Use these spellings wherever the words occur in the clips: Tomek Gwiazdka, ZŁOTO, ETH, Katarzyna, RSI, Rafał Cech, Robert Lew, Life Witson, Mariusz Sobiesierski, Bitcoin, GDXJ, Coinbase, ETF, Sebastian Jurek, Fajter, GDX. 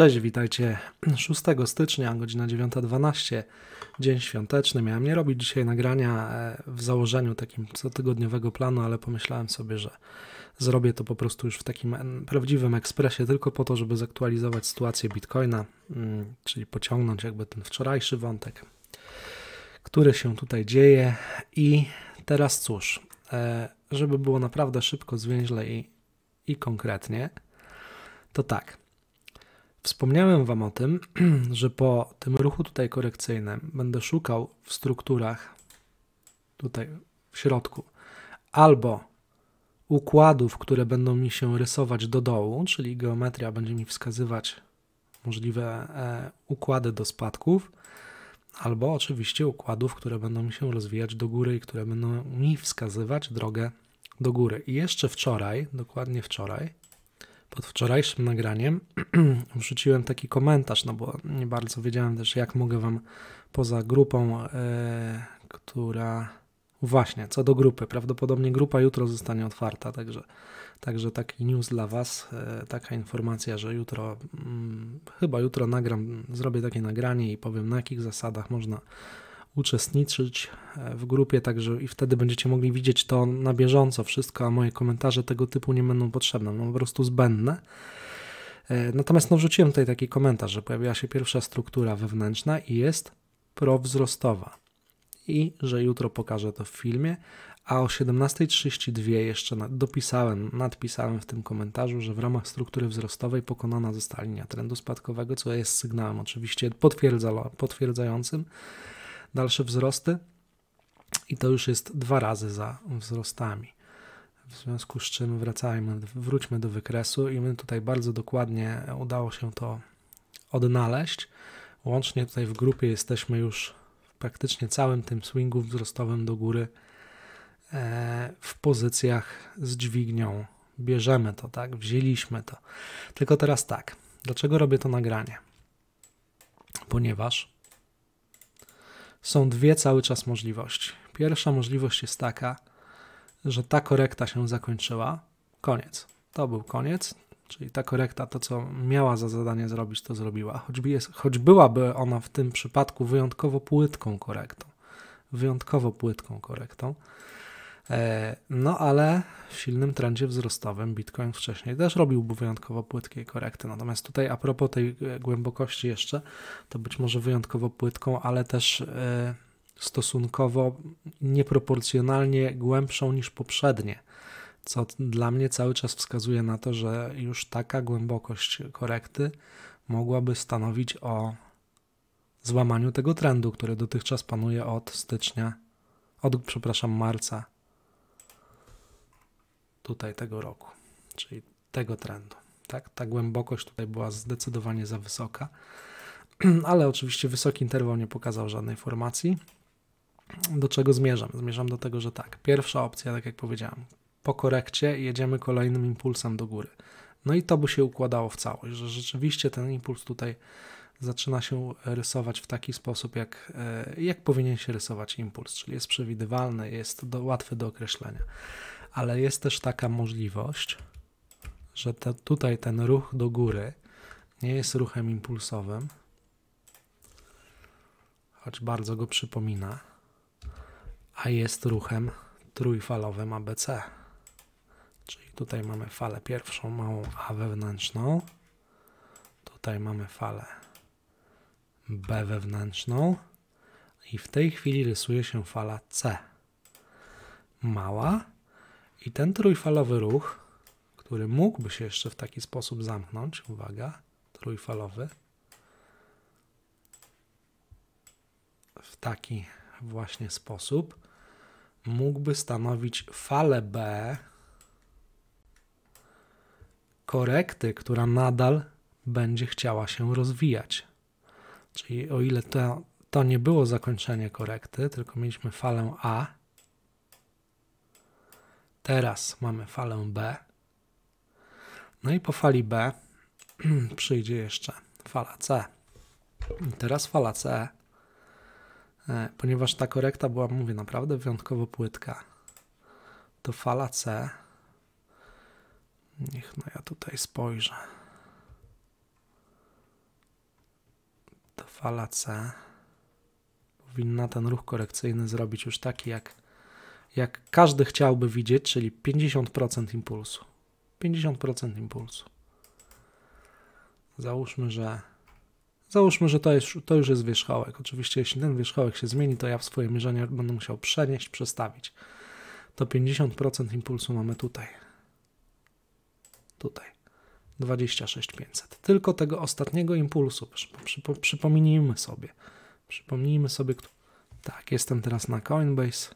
Cześć, witajcie 6 stycznia, godzina 9:12, dzień świąteczny. Miałem nie robić dzisiaj nagrania w założeniu takim cotygodniowego planu, ale pomyślałem sobie, że zrobię to po prostu już w takim prawdziwym ekspresie, tylko po to, żeby zaktualizować sytuację Bitcoina, czyli pociągnąć jakby ten wczorajszy wątek, który się tutaj dzieje. I teraz cóż, żeby było naprawdę szybko, zwięźle i konkretnie, to tak. Wspomniałem Wam o tym, że po tym ruchu tutaj korekcyjnym będę szukał w strukturach tutaj w środku albo układów, które będą mi się rysować do dołu, czyli geometria będzie mi wskazywać możliwe układy do spadków, albo oczywiście układów, które będą mi się rozwijać do góry i które będą mi wskazywać drogę do góry. I jeszcze wczoraj, dokładnie wczoraj, pod wczorajszym nagraniem wrzuciłem taki komentarz, no bo nie bardzo wiedziałem też, jak mogę Wam poza grupą, która... Właśnie, co do grupy, prawdopodobnie grupa jutro zostanie otwarta, także taki news dla Was, taka informacja, że jutro, chyba jutro nagram, zrobię takie nagranie i powiem, na jakich zasadach można uczestniczyć w grupie, także i wtedy będziecie mogli widzieć to na bieżąco wszystko, a moje komentarze tego typu nie będą potrzebne, no po prostu zbędne. Natomiast no, wrzuciłem tutaj taki komentarz, że pojawiła się pierwsza struktura wewnętrzna i jest prowzrostowa i że jutro pokażę to w filmie, a o 17:32 jeszcze nadpisałem w tym komentarzu, że w ramach struktury wzrostowej pokonana została linia trendu spadkowego, co jest sygnałem oczywiście potwierdzającym dalsze wzrosty i to już jest 2 razy za wzrostami. W związku z czym wróćmy do wykresu i my tutaj bardzo dokładnie udało się to odnaleźć. Łącznie tutaj w grupie jesteśmy już praktycznie całym tym swingu wzrostowym do góry w pozycjach z dźwignią. Bierzemy to, tak? Wzięliśmy to. Tylko teraz tak. Dlaczego robię to nagranie? Ponieważ są dwie cały czas możliwości. Pierwsza możliwość jest taka, że ta korekta się zakończyła. Koniec. To był koniec. Czyli ta korekta, to co miała za zadanie zrobić, to zrobiła. Choć byłaby ona w tym przypadku wyjątkowo płytką korektą. No ale w silnym trendzie wzrostowym Bitcoin wcześniej też robiłby wyjątkowo płytkiej korekty. Natomiast tutaj a propos tej głębokości jeszcze, to być może wyjątkowo płytką, ale też stosunkowo nieproporcjonalnie głębszą niż poprzednie. Co dla mnie cały czas wskazuje na to, że już taka głębokość korekty mogłaby stanowić o złamaniu tego trendu, który dotychczas panuje od marca tutaj tego roku, czyli tego trendu. Tak? Ta głębokość tutaj była zdecydowanie za wysoka, ale oczywiście wysoki interwał nie pokazał żadnej formacji. Do czego zmierzam? Zmierzam do tego, że tak, pierwsza opcja, tak jak powiedziałem, po korekcie jedziemy kolejnym impulsem do góry. No i to by się układało w całość, że rzeczywiście ten impuls tutaj zaczyna się rysować w taki sposób, jak powinien się rysować impuls, czyli jest przewidywalny, jest łatwy do określenia. Ale jest też taka możliwość, że tutaj ten ruch do góry nie jest ruchem impulsowym, choć bardzo go przypomina, a jest ruchem trójfalowym ABC. Czyli tutaj mamy falę pierwszą, małą A wewnętrzną. Tutaj mamy falę B wewnętrzną. I w tej chwili rysuje się fala C. Mała. I ten trójfalowy ruch, który mógłby się jeszcze w taki sposób zamknąć, uwaga, trójfalowy, w taki właśnie sposób, mógłby stanowić falę B korekty, która nadal będzie chciała się rozwijać. Czyli o ile to nie było zakończenie korekty, tylko mieliśmy falę A, teraz mamy falę B, no i po fali B przyjdzie jeszcze fala C. I teraz fala C, ponieważ ta korekta była, mówię, naprawdę wyjątkowo płytka, to fala C, niech no ja tutaj spojrzę, fala C powinna ten ruch korekcyjny zrobić już taki, jak każdy chciałby widzieć, czyli 50% impulsu. 50% impulsu. Załóżmy, że to już jest wierzchołek. Oczywiście jeśli ten wierzchołek się zmieni, to ja w swoje mierzenia będę musiał przenieść, przestawić. To 50% impulsu mamy tutaj. 26500. Tylko tego ostatniego impulsu. Przypomnijmy sobie. Tak, jestem teraz na Coinbase.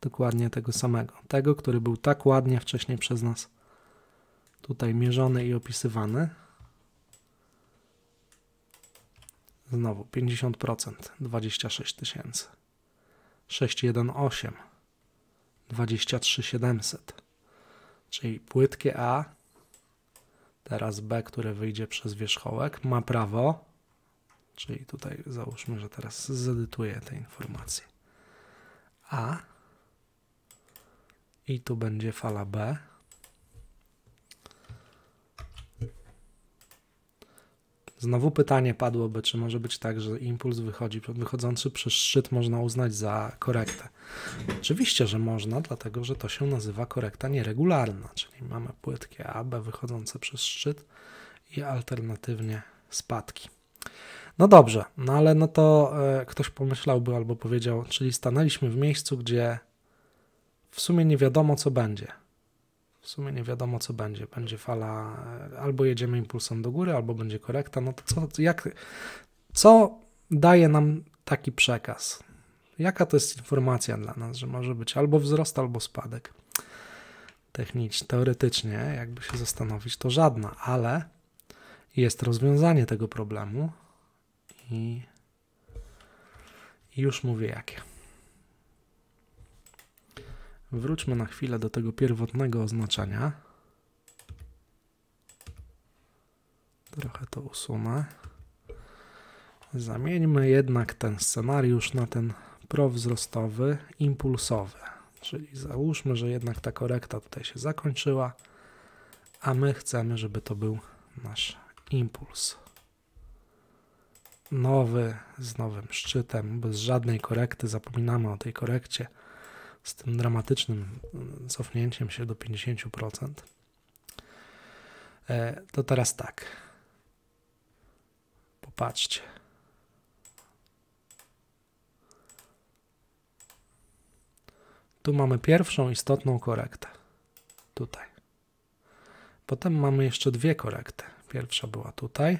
Dokładnie tego samego. Tego, który był tak ładnie wcześniej przez nas tutaj mierzony i opisywany. Znowu 50%, 26000. 618. 23700. Czyli płytkie A. Teraz B, które wyjdzie przez wierzchołek, ma prawo, czyli tutaj załóżmy, że teraz zedytuję te informacje. A i tu będzie fala B. Znowu pytanie padłoby, czy może być tak, że impuls wychodzący przez szczyt można uznać za korektę. Oczywiście, że można, dlatego że to się nazywa korekta nieregularna, czyli mamy płytkie A, B wychodzące przez szczyt i alternatywnie spadki. No dobrze, no ale no to ktoś pomyślałby albo powiedział, czyli stanęliśmy w miejscu, gdzie w sumie nie wiadomo, co będzie. Będzie fala, albo jedziemy impulsem do góry, albo będzie korekta. No to co daje nam taki przekaz? Jaka to jest informacja dla nas, że może być albo wzrost, albo spadek? Technicznie, teoretycznie, jakby się zastanowić, to żadna, ale jest rozwiązanie tego problemu i już mówię jakie. Wróćmy na chwilę do tego pierwotnego oznaczenia. Trochę to usunę. Zamieńmy jednak ten scenariusz na ten prowzrostowy, impulsowy. Czyli załóżmy, że jednak ta korekta tutaj się zakończyła, a my chcemy, żeby to był nasz impuls. Nowy, z nowym szczytem, bez żadnej korekty, zapominamy o tej korekcie. Z tym dramatycznym cofnięciem się do 50%. To teraz tak. Popatrzcie. Tu mamy pierwszą istotną korektę. Tutaj. Potem mamy jeszcze dwie korekty. Pierwsza była tutaj.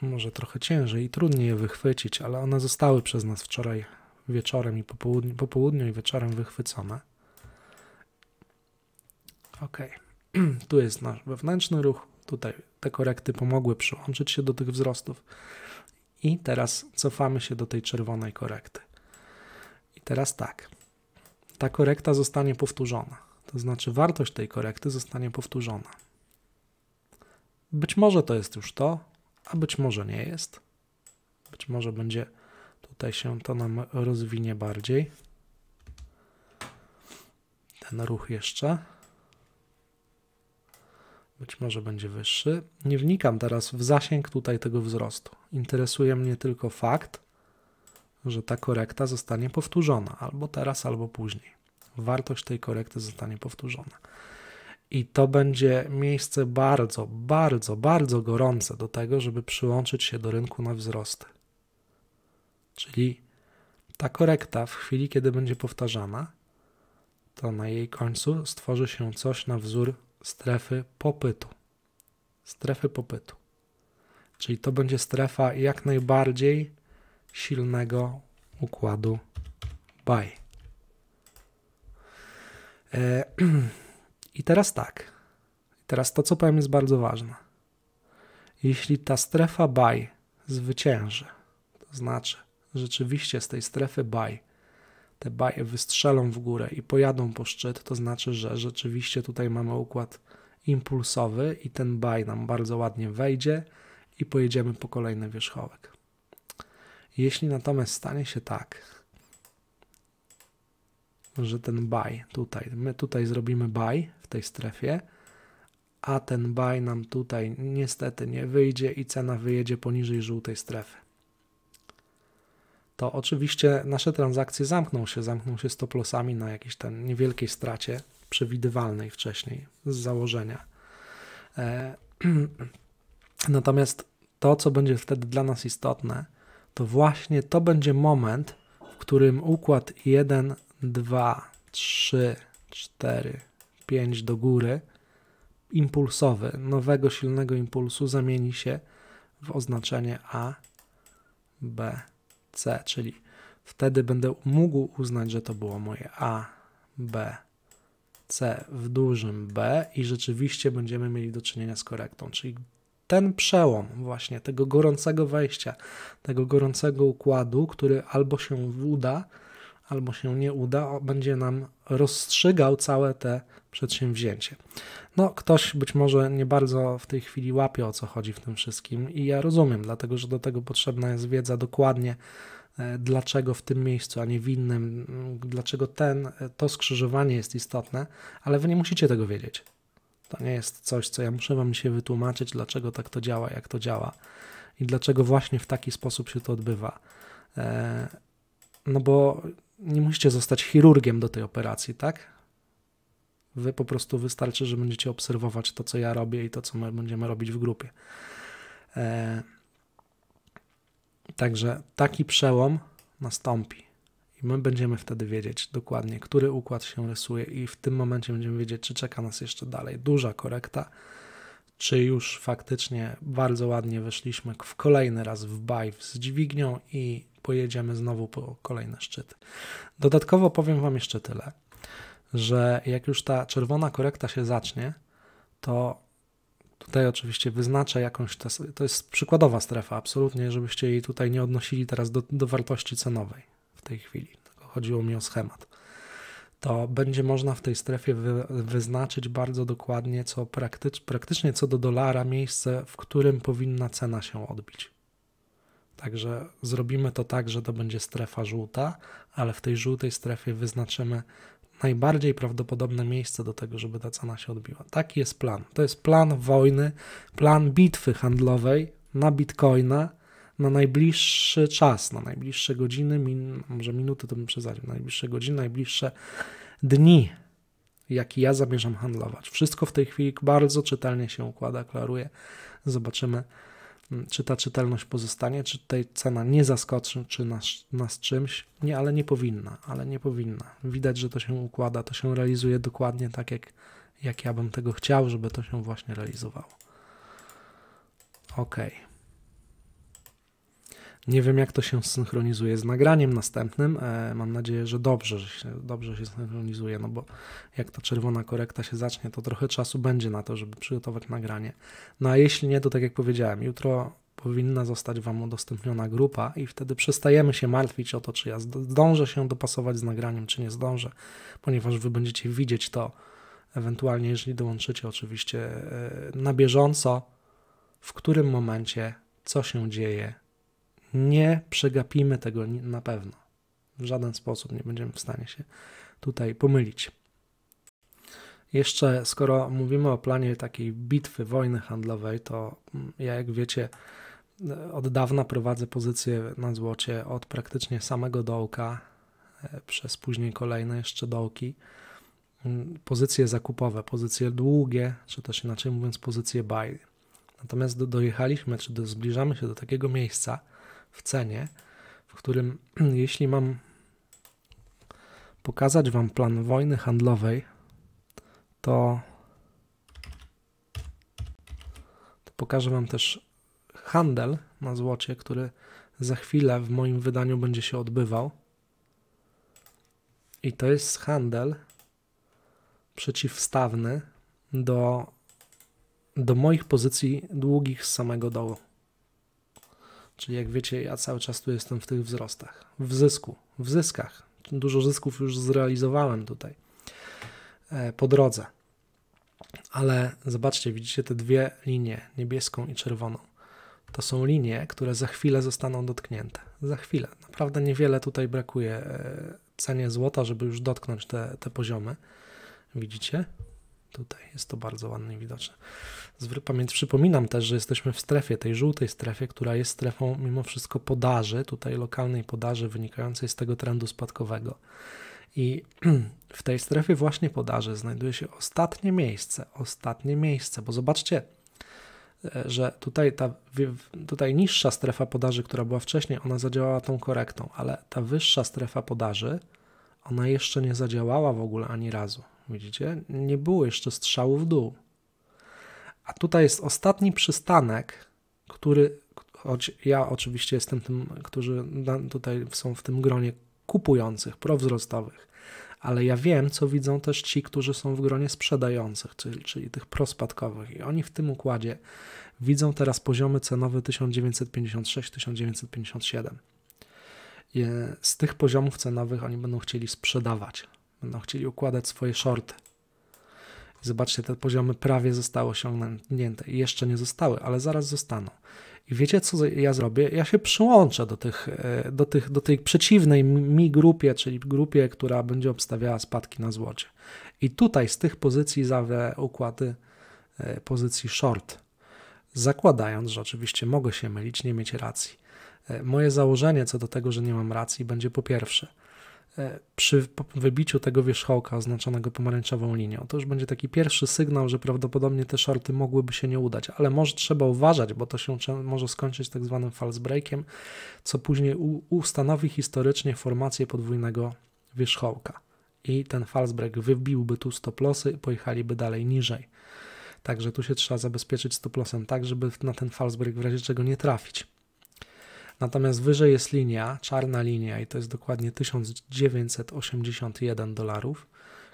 Może trochę ciężej i trudniej je wychwycić, ale one zostały przez nas wczoraj wieczorem i po południu i wieczorem wychwycone. Ok. Tu jest nasz wewnętrzny ruch. Tutaj te korekty pomogły przyłączyć się do tych wzrostów. I teraz cofamy się do tej czerwonej korekty. I teraz tak. Ta korekta zostanie powtórzona. To znaczy wartość tej korekty zostanie powtórzona. Być może to jest już to, a być może nie jest. Być może będzie... Tutaj się to nam rozwinie bardziej. Ten ruch jeszcze. Być może będzie wyższy. Nie wnikam teraz w zasięg tutaj tego wzrostu. Interesuje mnie tylko fakt, że ta korekta zostanie powtórzona. Albo teraz, albo później. Wartość tej korekty zostanie powtórzona. I to będzie miejsce bardzo, bardzo, bardzo gorące do tego, żeby przyłączyć się do rynku na wzrosty. Czyli ta korekta w chwili, kiedy będzie powtarzana, to na jej końcu stworzy się coś na wzór strefy popytu. Czyli to będzie strefa jak najbardziej silnego układu buy. I teraz tak. Teraz to, co powiem, jest bardzo ważne. Jeśli ta strefa buy zwycięży, to znaczy rzeczywiście z tej strefy buy te buy wystrzelą w górę i pojadą po szczyt, to znaczy, że rzeczywiście tutaj mamy układ impulsowy i ten buy nam bardzo ładnie wejdzie i pojedziemy po kolejny wierzchołek. Jeśli natomiast stanie się tak, że ten buy tutaj, my tutaj zrobimy buy w tej strefie, a ten buy nam tutaj niestety nie wyjdzie i cena wyjedzie poniżej żółtej strefy. To oczywiście nasze transakcje zamkną się stop lossami na jakiejś tam niewielkiej stracie przewidywalnej wcześniej z założenia. Natomiast to, co będzie wtedy dla nas istotne, to właśnie to będzie moment, w którym układ 1, 2, 3, 4, 5 do góry impulsowy, nowego silnego impulsu zamieni się w oznaczenie A, B, C, czyli wtedy będę mógł uznać, że to było moje A, B, C w dużym B i rzeczywiście będziemy mieli do czynienia z korektą, czyli ten przełom właśnie tego gorącego wejścia, tego gorącego układu, który albo się uda, albo się nie uda, będzie nam rozstrzygał całe te przedsięwzięcie. No, ktoś być może nie bardzo w tej chwili łapie, o co chodzi w tym wszystkim i ja rozumiem, dlatego że do tego potrzebna jest wiedza dokładnie, dlaczego w tym miejscu, a nie w innym, dlaczego to skrzyżowanie jest istotne, ale wy nie musicie tego wiedzieć. To nie jest coś, co ja muszę wam się wytłumaczyć, dlaczego tak to działa, jak to działa i dlaczego właśnie w taki sposób się to odbywa. No bo nie musicie zostać chirurgiem do tej operacji, tak? Wy po prostu wystarczy, że będziecie obserwować to, co ja robię i to, co my będziemy robić w grupie. Także taki przełom nastąpi i my będziemy wtedy wiedzieć dokładnie, który układ się rysuje i w tym momencie będziemy wiedzieć, czy czeka nas jeszcze dalej duża korekta, czy już faktycznie bardzo ładnie weszliśmy w kolejny raz w buy z dźwignią i pojedziemy znowu po kolejne szczyty. Dodatkowo powiem wam jeszcze tyle, że jak już ta czerwona korekta się zacznie, to tutaj oczywiście wyznaczę jakąś, to jest przykładowa strefa absolutnie, żebyście jej tutaj nie odnosili teraz do wartości cenowej w tej chwili, tylko chodziło mi o schemat. To będzie można w tej strefie wyznaczyć bardzo dokładnie, co praktycznie co do dolara miejsce, w którym powinna cena się odbić. Także zrobimy to tak, że to będzie strefa żółta, ale w tej żółtej strefie wyznaczymy najbardziej prawdopodobne miejsce do tego, żeby ta cena się odbiła. Taki jest plan. To jest plan wojny, plan bitwy handlowej na Bitcoina na najbliższy czas, na najbliższe godziny, może minuty to bym przesadził, najbliższe godziny, najbliższe dni, jaki ja zamierzam handlować. Wszystko w tej chwili bardzo czytelnie się układa, klaruje. Zobaczymy, czy ta czytelność pozostanie, czy tutaj cena nie zaskoczy, czy nas czymś. Nie, ale nie powinna, Widać, że to się układa, to się realizuje dokładnie tak, jak ja bym tego chciał, żeby to się właśnie realizowało. Ok. Nie wiem, jak to się synchronizuje z nagraniem następnym. Mam nadzieję, że dobrze się synchronizuje, no bo jak ta czerwona korekta się zacznie, to trochę czasu będzie na to, żeby przygotować nagranie. No a jeśli nie, to tak jak powiedziałem, jutro powinna zostać wam udostępniona grupa i wtedy przestajemy się martwić o to, czy ja zdążę się dopasować z nagraniem, czy nie zdążę, ponieważ wy będziecie widzieć to ewentualnie, jeżeli dołączycie oczywiście na bieżąco, w którym momencie, co się dzieje. Nie przegapimy tego na pewno. W żaden sposób nie będziemy w stanie się tutaj pomylić. Jeszcze skoro mówimy o planie takiej bitwy, wojny handlowej, to ja, jak wiecie, od dawna prowadzę pozycję na złocie od praktycznie samego dołka, przez później kolejne jeszcze dołki. Pozycje zakupowe, pozycje długie, czy też inaczej mówiąc pozycje buy. Natomiast dojechaliśmy, czy zbliżamy się do takiego miejsca w cenie, w którym jeśli mam pokazać wam plan wojny handlowej, to pokażę wam też handel na złocie, który za chwilę w moim wydaniu będzie się odbywał. I to jest handel przeciwstawny do moich pozycji długich z samego dołu. Czyli jak wiecie, ja cały czas tu jestem w tych wzrostach, w zyskach. Dużo zysków już zrealizowałem tutaj po drodze. Ale zobaczcie, widzicie te dwie linie, niebieską i czerwoną. To są linie, które za chwilę zostaną dotknięte. Za chwilę. Naprawdę niewiele tutaj brakuje cenie złota, żeby już dotknąć te poziomy. Widzicie? Tutaj jest to bardzo ładnie widoczne. Przypominam też, że jesteśmy w strefie, tej żółtej strefie, która jest strefą mimo wszystko podaży, tutaj lokalnej podaży wynikającej z tego trendu spadkowego. I w tej strefie właśnie podaży znajduje się ostatnie miejsce, bo zobaczcie, że tutaj, tutaj niższa strefa podaży, która była wcześniej, ona zadziałała tą korektą, ale ta wyższa strefa podaży, ona jeszcze nie zadziałała w ogóle ani razu. Widzicie? Nie było jeszcze strzału w dół. A tutaj jest ostatni przystanek, który, choć ja oczywiście jestem tym, którzy tutaj są w tym gronie kupujących, prowzrostowych, ale ja wiem, co widzą też ci, którzy są w gronie sprzedających, czyli tych prospadkowych. I oni w tym układzie widzą teraz poziomy cenowe 1956-1957. Z tych poziomów cenowych oni będą chcieli sprzedawać, będą chcieli układać swoje shorty. Zobaczcie, te poziomy prawie zostały osiągnięte i jeszcze nie zostały, ale zaraz zostaną. I wiecie, co ja zrobię? Ja się przyłączę do tej przeciwnej mi grupie, czyli grupie, która będzie obstawiała spadki na złocie. I tutaj z tych pozycji zawrę układy pozycji short, zakładając, że oczywiście mogę się mylić, nie mieć racji. Moje założenie co do tego, że nie mam racji, będzie po pierwsze, przy wybiciu tego wierzchołka oznaczonego pomarańczową linią. To już będzie taki pierwszy sygnał, że prawdopodobnie te shorty mogłyby się nie udać, ale może trzeba uważać, bo to się może skończyć tak zwanym false breakiem, co później ustanowi historycznie formację podwójnego wierzchołka. I ten false break wybiłby tu stop lossy i pojechaliby dalej niżej. Także tu się trzeba zabezpieczyć stop lossem tak, żeby na ten false break w razie czego nie trafić. Natomiast wyżej jest linia, czarna linia i to jest dokładnie $1981,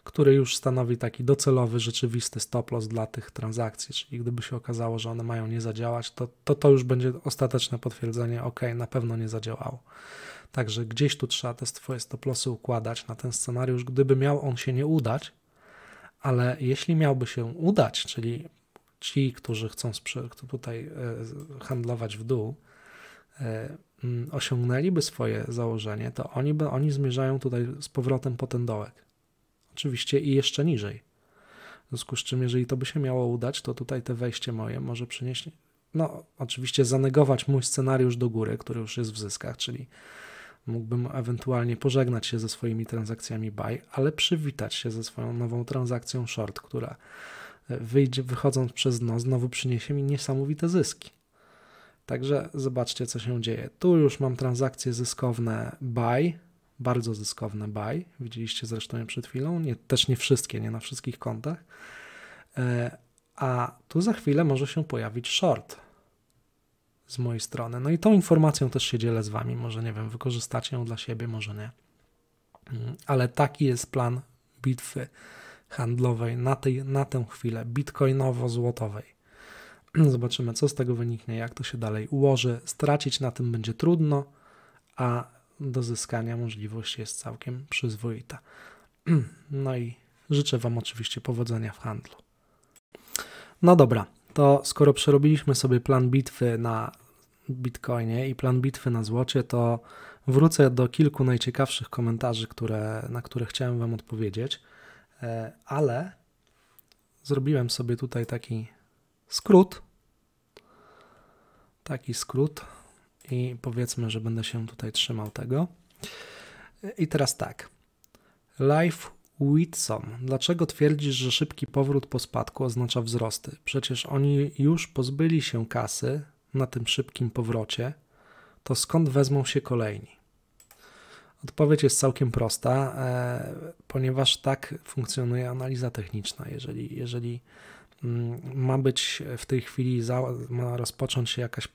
który już stanowi taki docelowy, rzeczywisty stop loss dla tych transakcji, czyli gdyby się okazało, że one mają nie zadziałać, to już będzie ostateczne potwierdzenie, ok, na pewno nie zadziałało. Także gdzieś tu trzeba te swoje stop lossy układać na ten scenariusz, gdyby miał on się nie udać, ale jeśli miałby się udać, czyli ci, którzy chcą tutaj handlować w dół, osiągnęliby swoje założenie, to oni zmierzają tutaj z powrotem po ten dołek. Oczywiście i jeszcze niżej. W związku z czym, jeżeli to by się miało udać, to tutaj te wejście moje może przynieść, no oczywiście zanegować mój scenariusz do góry, który już jest w zyskach, czyli mógłbym ewentualnie pożegnać się ze swoimi transakcjami buy, ale przywitać się ze swoją nową transakcją short, która wychodząc przez dno, znowu przyniesie mi niesamowite zyski. Także zobaczcie, co się dzieje. Tu już mam transakcje zyskowne buy, bardzo zyskowne buy. Widzieliście zresztą je przed chwilą. Też nie wszystkie, nie na wszystkich kontach. A tu za chwilę może się pojawić short z mojej strony. No i tą informacją też się dzielę z wami. Może, nie wiem, wykorzystacie ją dla siebie, może nie. Ale taki jest plan bitwy handlowej na tę chwilę, bitcoinowo-złotowej. Zobaczymy, co z tego wyniknie, jak to się dalej ułoży. Stracić na tym będzie trudno, a do zyskania możliwość jest całkiem przyzwoita. No i życzę wam oczywiście powodzenia w handlu. No dobra, to skoro przerobiliśmy sobie plan bitwy na Bitcoinie i plan bitwy na złocie, to wrócę do kilku najciekawszych komentarzy, na które chciałem wam odpowiedzieć, ale zrobiłem sobie tutaj taki skrót i powiedzmy, że będę się tutaj trzymał tego. I teraz tak. Life Witson. Dlaczego twierdzisz, że szybki powrót po spadku oznacza wzrosty? Przecież oni już pozbyli się kasy na tym szybkim powrocie. To skąd wezmą się kolejni? Odpowiedź jest całkiem prosta, ponieważ tak funkcjonuje analiza techniczna. Jeżeli ma być w tej chwili, ma rozpocząć się jakaś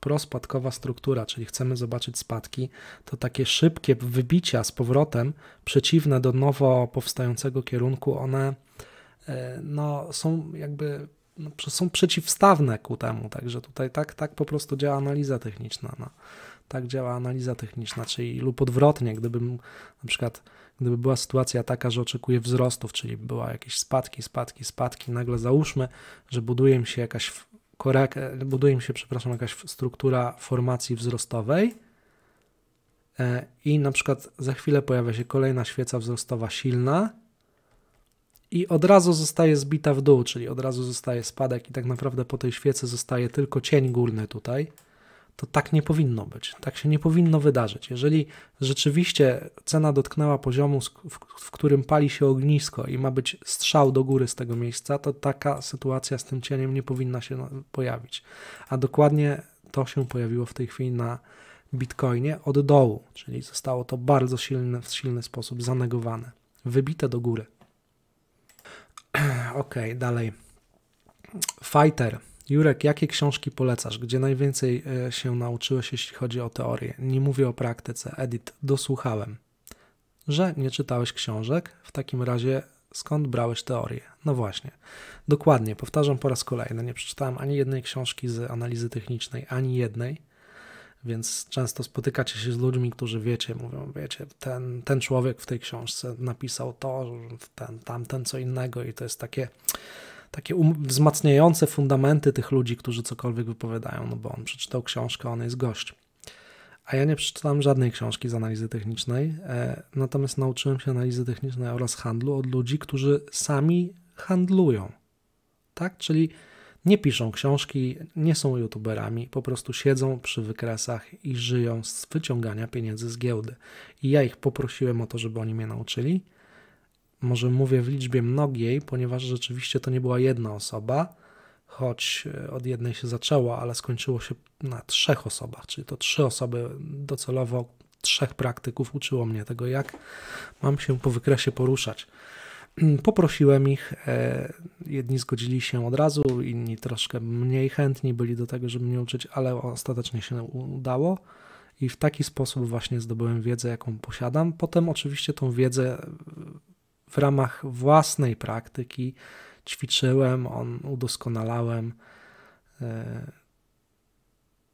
prospadkowa struktura, czyli chcemy zobaczyć spadki, to takie szybkie wybicia z powrotem przeciwne do nowo powstającego kierunku, one no, są jakby no, są przeciwstawne ku temu, także tutaj tak po prostu działa analiza techniczna. No. Tak działa analiza techniczna, czyli lub odwrotnie, gdyby była sytuacja taka, że oczekuję wzrostów, czyli była jakieś spadki, nagle załóżmy, że buduje mi się jakaś struktura formacji wzrostowej i na przykład za chwilę pojawia się kolejna świeca wzrostowa silna i od razu zostaje zbita w dół, czyli od razu zostaje spadek i tak naprawdę po tej świece zostaje tylko cień górny tutaj, to tak nie powinno być, tak się nie powinno wydarzyć. Jeżeli rzeczywiście cena dotknęła poziomu, w którym pali się ognisko i ma być strzał do góry z tego miejsca, to taka sytuacja z tym cieniem nie powinna się pojawić. A dokładnie to się pojawiło w tej chwili na Bitcoinie od dołu, czyli zostało to bardzo silne, w silny sposób zanegowane, wybite do góry. Ok, dalej. Fajter. Jurek, jakie książki polecasz? Gdzie najwięcej się nauczyłeś, jeśli chodzi o teorię? Nie mówię o praktyce. Edit, dosłuchałem, że nie czytałeś książek. W takim razie skąd brałeś teorię? No właśnie. Dokładnie, powtarzam po raz kolejny. Nie przeczytałem ani jednej książki z analizy technicznej, ani jednej. Więc często spotykacie się z ludźmi, którzy wiecie, mówią, wiecie, ten człowiek w tej książce napisał to, tamten co innego i to jest takie wzmacniające fundamenty tych ludzi, którzy cokolwiek wypowiadają, no bo on przeczytał książkę, on jest gość. A ja nie przeczytałem żadnej książki z analizy technicznej, natomiast nauczyłem się analizy technicznej oraz handlu od ludzi, którzy sami handlują, tak? Czyli nie piszą książki, nie są youtuberami, po prostu siedzą przy wykresach i żyją z wyciągania pieniędzy z giełdy. I ja ich poprosiłem o to, żeby oni mnie nauczyli. Może mówię w liczbie mnogiej, ponieważ rzeczywiście to nie była jedna osoba, choć od jednej się zaczęło, ale skończyło się na 3 osobach, czyli to 3 osoby docelowo, 3 praktyków uczyło mnie tego, jak mam się po wykresie poruszać. Poprosiłem ich, jedni zgodzili się od razu, inni troszkę mniej chętni byli do tego, żeby mnie uczyć, ale ostatecznie się udało i w taki sposób właśnie zdobyłem wiedzę, jaką posiadam. Potem oczywiście tą wiedzę w ramach własnej praktyki ćwiczyłem, udoskonalałem,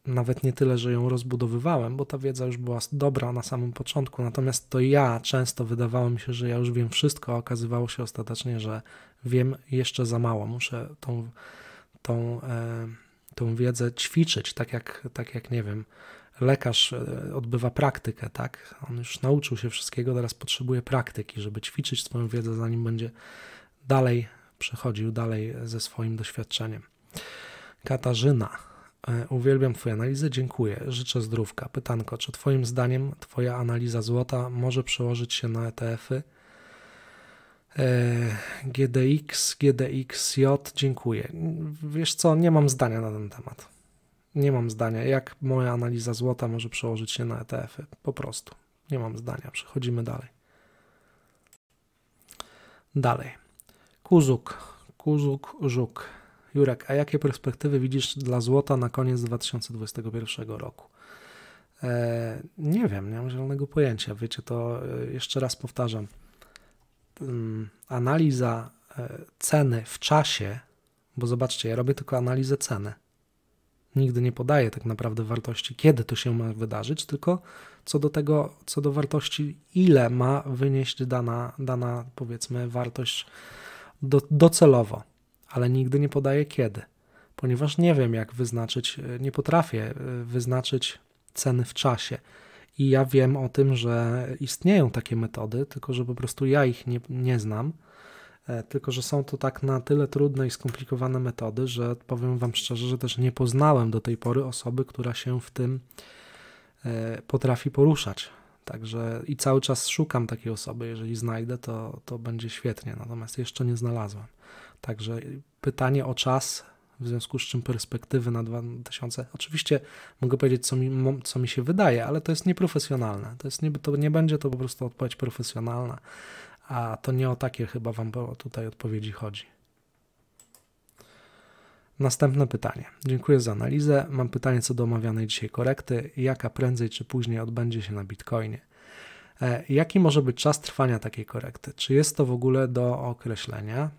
nawet nie tyle, że ją rozbudowywałem, bo ta wiedza już była dobra na samym początku, natomiast to ja często wydawało mi się, że ja już wiem wszystko, a okazywało się ostatecznie, że wiem jeszcze za mało. Muszę tą wiedzę ćwiczyć, tak jak nie wiem, lekarz odbywa praktykę, tak? On już nauczył się wszystkiego, teraz potrzebuje praktyki, żeby ćwiczyć swoją wiedzę, zanim będzie dalej przechodził dalej ze swoim doświadczeniem. Katarzyna. Uwielbiam Twoje analizy, dziękuję, życzę zdrówka. Pytanko, czy Twoim zdaniem Twoja analiza złota może przełożyć się na ETF-y? GDX, GDXJ, dziękuję. Wiesz co, nie mam zdania na ten temat. Nie mam zdania, jak moja analiza złota może przełożyć się na ETF-y. Po prostu. Nie mam zdania. Przechodzimy dalej. Dalej. Kuzuk, Żuk. Jurek, a jakie perspektywy widzisz dla złota na koniec 2021 roku? Nie wiem, nie mam żadnego pojęcia. Wiecie, to jeszcze raz powtarzam. Analiza ceny w czasie, bo zobaczcie, ja robię tylko analizę ceny. Nigdy nie podaję tak naprawdę wartości, kiedy to się ma wydarzyć, tylko co do wartości, ile ma wynieść dana powiedzmy, wartość docelowo. Ale nigdy nie podaję kiedy, ponieważ nie wiem, jak wyznaczyć, nie potrafię wyznaczyć ceny w czasie. I ja wiem o tym, że istnieją takie metody, tylko że po prostu ja ich nie znam, tylko że są to tak na tyle trudne i skomplikowane metody, że powiem Wam szczerze, że też nie poznałem do tej pory osoby, która się w tym potrafi poruszać. Także i cały czas szukam takiej osoby, jeżeli znajdę, to będzie świetnie, natomiast jeszcze nie znalazłem. Także pytanie o czas, w związku z czym perspektywy na 2000, oczywiście mogę powiedzieć, co mi się wydaje, ale to jest nieprofesjonalne, to nie będzie to po prostu odpowiedź profesjonalna, a to nie o takie chyba Wam tutaj odpowiedzi chodzi. Następne pytanie. Dziękuję za analizę. Mam pytanie co do omawianej dzisiaj korekty. Jaka prędzej czy później odbędzie się na Bitcoinie? Jaki może być czas trwania takiej korekty? Czy jest to w ogóle do określenia?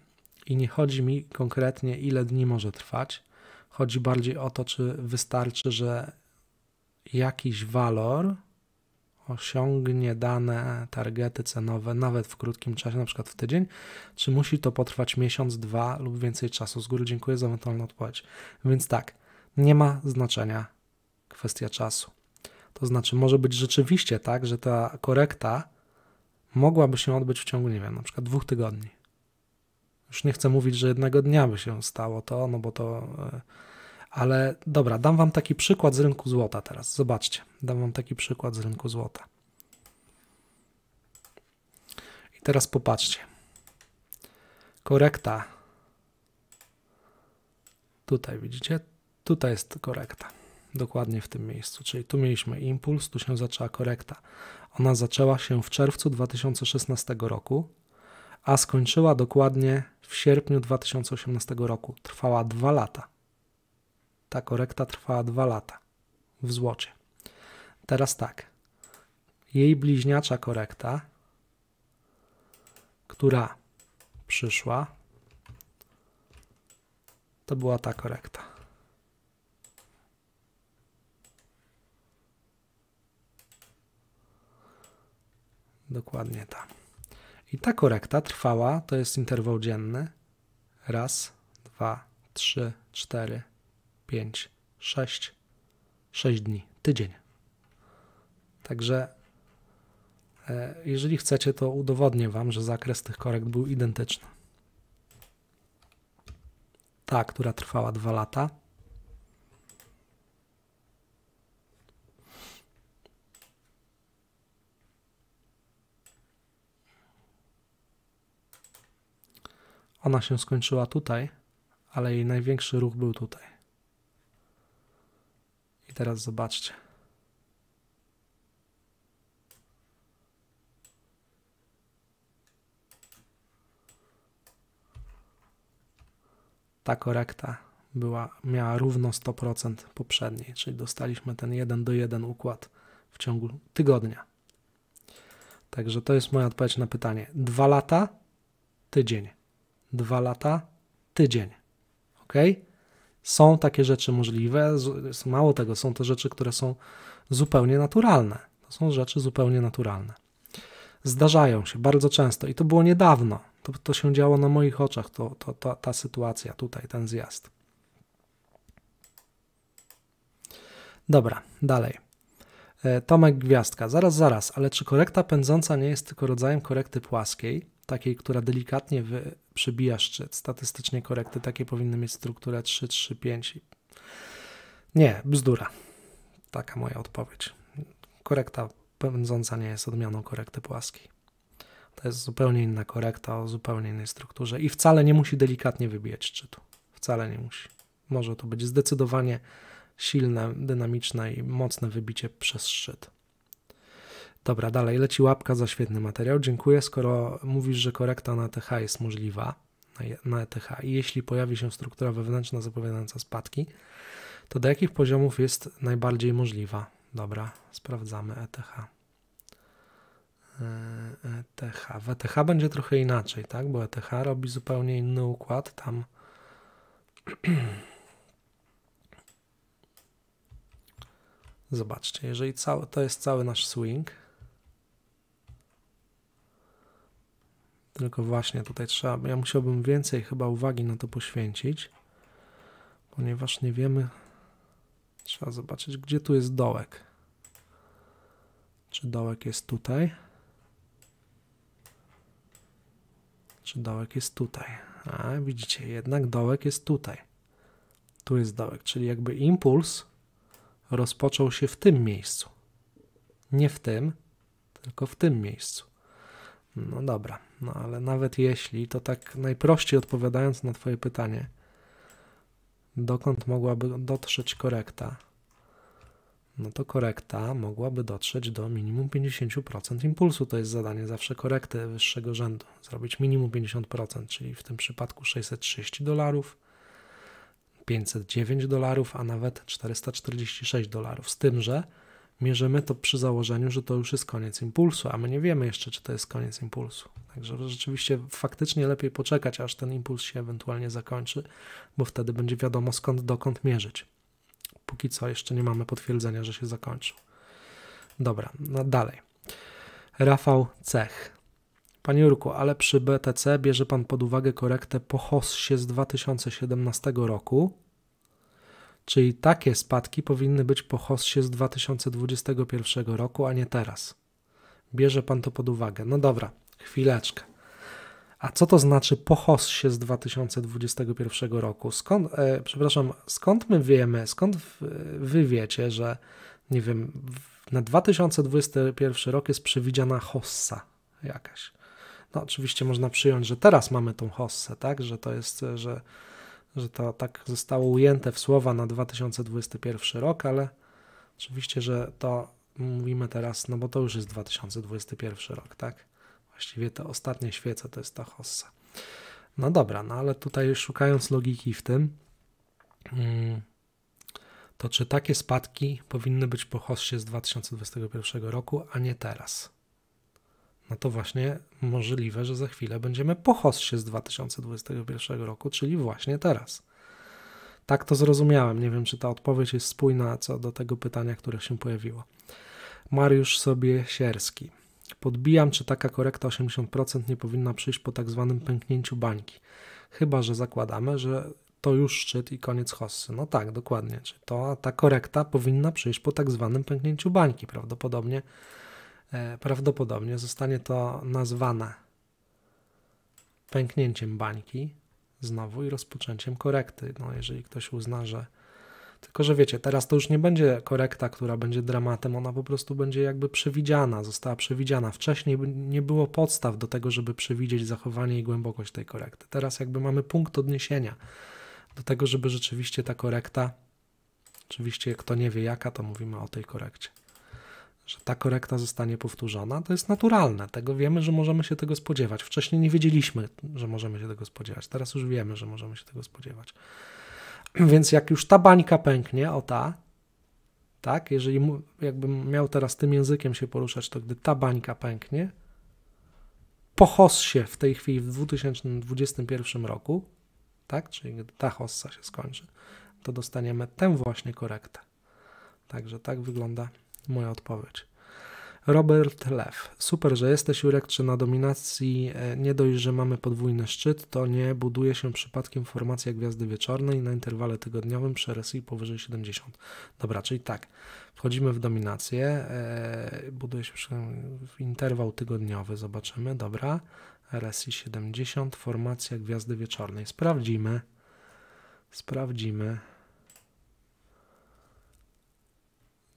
I nie chodzi mi konkretnie, ile dni może trwać. Chodzi bardziej o to, czy wystarczy, że jakiś walor osiągnie dane targety cenowe nawet w krótkim czasie, na przykład w tydzień, czy musi to potrwać miesiąc, 2 lub więcej czasu. Z góry dziękuję za ewentualną odpowiedź. Więc tak, nie ma znaczenia kwestia czasu. To znaczy może być rzeczywiście tak, że ta korekta mogłaby się odbyć w ciągu, nie wiem, na przykład 2 tygodni. Już nie chcę mówić, że jednego dnia by się stało to, no bo to... Ale dobra, dam wam taki przykład z rynku złota teraz. Zobaczcie, dam wam taki przykład z rynku złota. I teraz popatrzcie. Korekta. Tutaj widzicie? Tutaj jest korekta. Dokładnie w tym miejscu. Czyli tu mieliśmy impuls, tu się zaczęła korekta. Ona zaczęła się w czerwcu 2016 roku, a skończyła dokładnie w sierpniu 2018 roku. Trwała 2 lata. Ta korekta trwała 2 lata w złocie. Teraz tak, jej bliźniacza korekta, która przyszła, to była ta korekta. Dokładnie ta. I ta korekta trwała, to jest interwał dzienny, raz, dwa, trzy, cztery, 5, 6, 6 dni, tydzień. Także jeżeli chcecie, to udowodnię wam, że zakres tych korekt był identyczny. Ta, która trwała 2 lata. Ona się skończyła tutaj, ale jej największy ruch był tutaj. Teraz zobaczcie. Ta korekta miała równo 100% poprzedniej, czyli dostaliśmy ten 1:1 układ w ciągu tygodnia. Także to jest moja odpowiedź na pytanie. 2 lata, tydzień. 2 lata, tydzień. Ok? Są takie rzeczy możliwe, mało tego, są to rzeczy, które są zupełnie naturalne. To są rzeczy zupełnie naturalne. Zdarzają się bardzo często i to było niedawno. To się działo na moich oczach, ta sytuacja tutaj, ten zjazd. Dobra, dalej. Tomek Gwiazdka. Zaraz, ale czy korekta pędząca nie jest tylko rodzajem korekty płaskiej, takiej, która delikatnie przybija szczyt? Statystycznie korekty takie powinny mieć strukturę 3, 3, 5. Nie, bzdura. Taka moja odpowiedź. Korekta pędząca nie jest odmianą korekty płaskiej. To jest zupełnie inna korekta o zupełnie innej strukturze i wcale nie musi delikatnie wybijać szczytu. Wcale nie musi. Może to być zdecydowanie silne, dynamiczne i mocne wybicie przez szczyt. Dobra, dalej, leci łapka za świetny materiał. Dziękuję, skoro mówisz, że korekta na ETH jest możliwa, na ETH, i jeśli pojawi się struktura wewnętrzna zapowiadająca spadki, to do jakich poziomów jest najbardziej możliwa? Dobra, sprawdzamy ETH. W ETH będzie trochę inaczej, tak? Bo ETH robi zupełnie inny układ. Tam zobaczcie, jeżeli to jest cały nasz swing, tylko właśnie tutaj trzeba, ja musiałbym więcej chyba uwagi na to poświęcić, ponieważ nie wiemy, trzeba zobaczyć, gdzie tu jest dołek. Czy dołek jest tutaj? Czy dołek jest tutaj? A, widzicie, jednak dołek jest tutaj. Tu jest dołek, czyli jakby impuls rozpoczął się w tym miejscu. Nie w tym, tylko w tym miejscu. No dobra, no ale nawet jeśli, to tak najprościej odpowiadając na twoje pytanie, dokąd mogłaby dotrzeć korekta? No to korekta mogłaby dotrzeć do minimum 50% impulsu. To jest zadanie zawsze korekty wyższego rzędu. Zrobić minimum 50%, czyli w tym przypadku $630, $509, a nawet $446. Z tym, że mierzymy to przy założeniu, że to już jest koniec impulsu, a my nie wiemy jeszcze, czy to jest koniec impulsu. Także rzeczywiście faktycznie lepiej poczekać, aż ten impuls się ewentualnie zakończy, bo wtedy będzie wiadomo, dokąd mierzyć. Póki co jeszcze nie mamy potwierdzenia, że się zakończył. Dobra, no dalej. Rafał Cech. Panie Jurku, ale przy BTC bierze pan pod uwagę korektę po hossie z 2017 roku, czyli takie spadki powinny być po hossie z 2021 roku, a nie teraz. Bierze pan to pod uwagę. No dobra, chwileczkę. A co to znaczy po hossie z 2021 roku? Skąd my wiemy, skąd wy wiecie, że nie wiem, na 2021 rok jest przewidziana hossa jakaś? No oczywiście można przyjąć, że teraz mamy tą hossę, tak? Że to jest, że to tak zostało ujęte w słowa na 2021 rok, ale oczywiście, że to mówimy teraz, no bo to już jest 2021 rok, tak? Właściwie te ostatnie świece to jest ta hossa. No dobra, no ale tutaj szukając logiki w tym, to czy takie spadki powinny być po hossie z 2021 roku, a nie teraz? No to właśnie możliwe, że za chwilę będziemy po hossie z 2021 roku, czyli właśnie teraz. Tak to zrozumiałem. Nie wiem, czy ta odpowiedź jest spójna co do tego pytania, które się pojawiło. Mariusz Sobiesierski. Podbijam, czy taka korekta 80% nie powinna przyjść po tak zwanym pęknięciu bańki. Chyba że zakładamy, że to już szczyt i koniec hossy. No tak, dokładnie. Czyli ta korekta powinna przyjść po tak zwanym pęknięciu bańki. Prawdopodobnie zostanie to nazwane pęknięciem bańki znowu i rozpoczęciem korekty. No jeżeli ktoś uzna, że... Tylko, że wiecie, teraz to już nie będzie korekta, która będzie dramatem, ona po prostu będzie jakby przewidziana, została przewidziana. Wcześniej nie było podstaw do tego, żeby przewidzieć zachowanie i głębokość tej korekty. Teraz jakby mamy punkt odniesienia do tego, żeby rzeczywiście ta korekta, oczywiście kto nie wie jaka, to mówimy o tej korekcie, że ta korekta zostanie powtórzona, to jest naturalne. Tego wiemy, że możemy się tego spodziewać. Wcześniej nie wiedzieliśmy, że możemy się tego spodziewać. Teraz już wiemy, że możemy się tego spodziewać. Więc jak już ta bańka pęknie, tak, jeżeli jakbym miał teraz tym językiem się poruszać, to gdy ta bańka pęknie, po hossie w tej chwili w 2021 roku, tak, czyli gdy ta hossa się skończy, to dostaniemy tę właśnie korektę. Także tak wygląda moja odpowiedź. Robert Lew. Super, że jesteś, Jurek. Czy na dominacji nie dość, że mamy podwójny szczyt, to nie buduje się przypadkiem formacja gwiazdy wieczornej na interwale tygodniowym przy RSI powyżej 70. Dobra, czyli tak, wchodzimy w dominację, buduje się interwał tygodniowy, zobaczymy, dobra, RSI 70, formacja gwiazdy wieczornej. Sprawdzimy.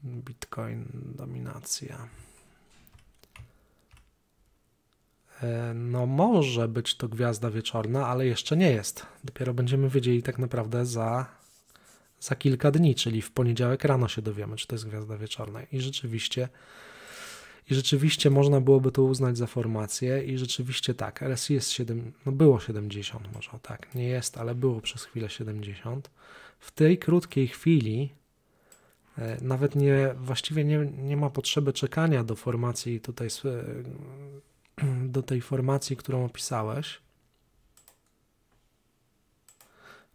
Bitcoin, dominacja. No może być to gwiazda wieczorna, ale jeszcze nie jest. Dopiero będziemy wiedzieli tak naprawdę za kilka dni, czyli w poniedziałek rano się dowiemy, czy to jest gwiazda wieczorna. I rzeczywiście można byłoby to uznać za formację i rzeczywiście tak, RSI jest 7, no było 70 może, tak, nie jest, ale było przez chwilę 70. W tej krótkiej chwili nawet właściwie nie ma potrzeby czekania do formacji tutaj, do tej formacji, którą opisałeś,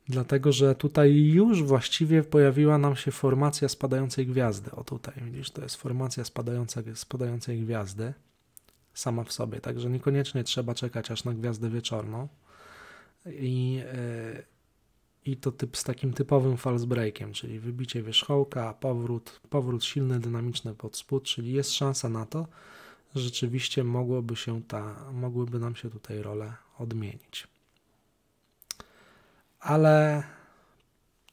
dlatego że tutaj już właściwie pojawiła nam się formacja spadającej gwiazdy. O tutaj, widzisz, to jest formacja spadającej gwiazdy sama w sobie, także niekoniecznie trzeba czekać aż na gwiazdę wieczorną i to z takim typowym false breakiem, czyli wybicie wierzchołka, powrót silny, dynamiczny pod spód, czyli jest szansa na to, że rzeczywiście mogłyby nam się tutaj role odmienić. Ale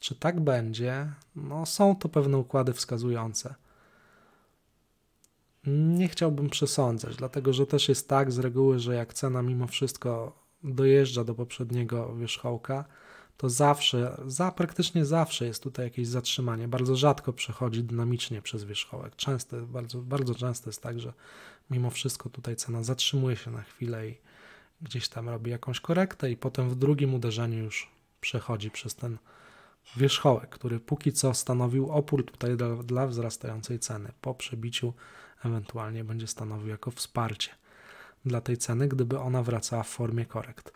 czy tak będzie? No są to pewne układy wskazujące. Nie chciałbym przesądzać, dlatego że też jest tak z reguły, że jak cena mimo wszystko dojeżdża do poprzedniego wierzchołka, to praktycznie zawsze jest tutaj jakieś zatrzymanie. Bardzo rzadko przechodzi dynamicznie przez wierzchołek. Bardzo często jest tak, że mimo wszystko tutaj cena zatrzymuje się na chwilę i gdzieś tam robi jakąś korektę i potem w drugim uderzeniu już przechodzi przez ten wierzchołek, który póki co stanowił opór tutaj dla wzrastającej ceny. Po przebiciu ewentualnie będzie stanowił jako wsparcie dla tej ceny, gdyby ona wracała w formie korekt.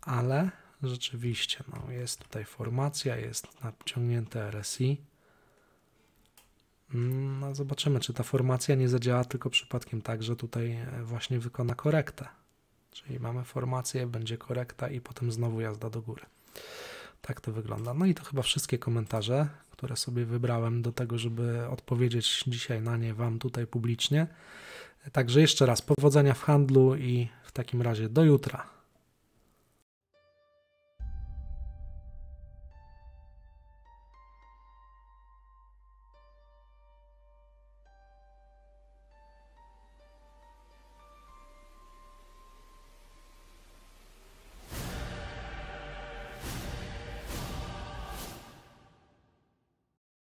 Ale rzeczywiście no, jest tutaj formacja, jest nadciągnięte RSI. No, zobaczymy, czy ta formacja nie zadziała tylko przypadkiem tak, że tutaj właśnie wykona korektę. Czyli mamy formację, będzie korekta i potem znowu jazda do góry. Tak to wygląda. No i to chyba wszystkie komentarze, które sobie wybrałem do tego, żeby odpowiedzieć dzisiaj na nie Wam tutaj publicznie. Także jeszcze raz powodzenia w handlu i w takim razie do jutra.